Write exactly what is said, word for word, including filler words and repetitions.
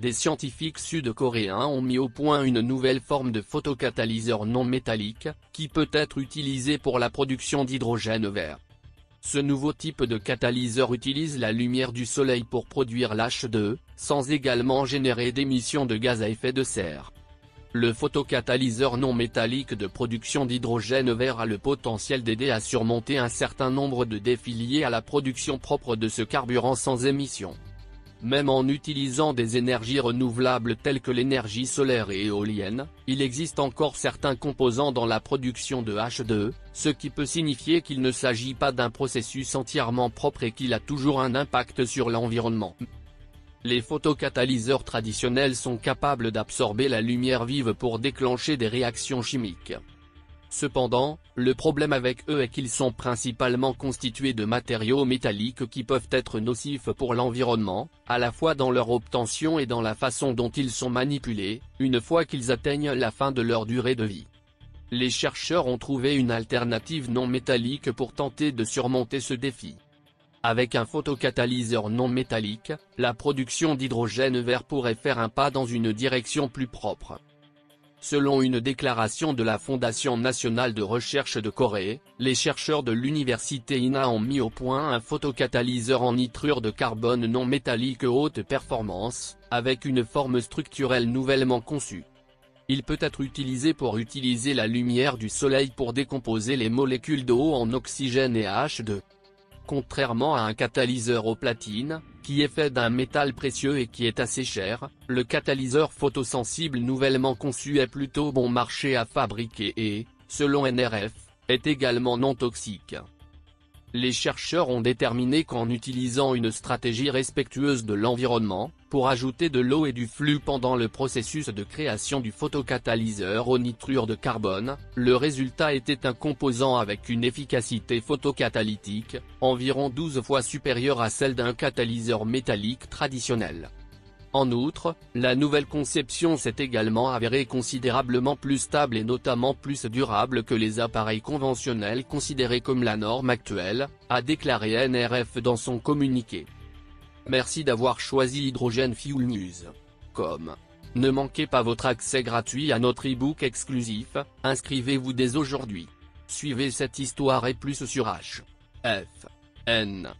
des scientifiques sud-coréens ont mis au point une nouvelle forme de photocatalyseur non métallique, qui peut être utilisée pour la production d'hydrogène vert. Ce nouveau type de catalyseur utilise la lumière du soleil pour produire l'H deux, sans également générer d'émissions de gaz à effet de serre. Le photocatalyseur non métallique de production d'hydrogène vert a le potentiel d'aider à surmonter un certain nombre de défis liés à la production propre de ce carburant sans émissions. Même en utilisant des énergies renouvelables telles que l'énergie solaire et éolienne, il existe encore certains composants dans la production de H deux, ce qui peut signifier qu'il ne s'agit pas d'un processus entièrement propre et qu'il a toujours un impact sur l'environnement. Les photocatalyseurs traditionnels sont capables d'absorber la lumière vive pour déclencher des réactions chimiques. Cependant, le problème avec eux est qu'ils sont principalement constitués de matériaux métalliques qui peuvent être nocifs pour l'environnement, à la fois dans leur obtention et dans la façon dont ils sont manipulés, une fois qu'ils atteignent la fin de leur durée de vie. Les chercheurs ont trouvé une alternative non métallique pour tenter de surmonter ce défi. Avec un photocatalyseur non métallique, la production d'hydrogène vert pourrait faire un pas dans une direction plus propre. Selon une déclaration de la Fondation nationale de recherche de Corée, les chercheurs de l'université I N A ont mis au point un photocatalyseur en nitrure de carbone non métallique haute performance, avec une forme structurelle nouvellement conçue. Il peut être utilisé pour utiliser la lumière du soleil pour décomposer les molécules d'eau en oxygène et H deux. Contrairement à un catalyseur au platine, qui est fait d'un métal précieux et qui est assez cher, le catalyseur photosensible nouvellement conçu est plutôt bon marché à fabriquer et, selon N R F, est également non toxique. Les chercheurs ont déterminé qu'en utilisant une stratégie respectueuse de l'environnement, pour ajouter de l'eau et du flux pendant le processus de création du photocatalyseur au nitrure de carbone, le résultat était un composant avec une efficacité photocatalytique, environ douze fois supérieure à celle d'un catalyseur métallique traditionnel. En outre, la nouvelle conception s'est également avérée considérablement plus stable et notamment plus durable que les appareils conventionnels considérés comme la norme actuelle, a déclaré N R F dans son communiqué. Merci d'avoir choisi Hydrogen Fuel News. Comme. Ne manquez pas votre accès gratuit à notre e-book exclusif, inscrivez-vous dès aujourd'hui. Suivez cette histoire et plus sur H F N.